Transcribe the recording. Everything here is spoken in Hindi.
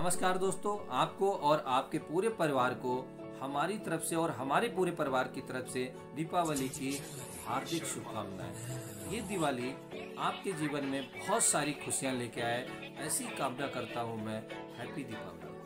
नमस्कार दोस्तों, आपको और आपके पूरे परिवार को हमारी तरफ से और हमारे पूरे परिवार की तरफ से दीपावली की हार्दिक शुभकामनाएं। ये दिवाली आपके जीवन में बहुत सारी खुशियां लेके आए, ऐसी कामना करता हूँ मैं। हैप्पी दीपावली।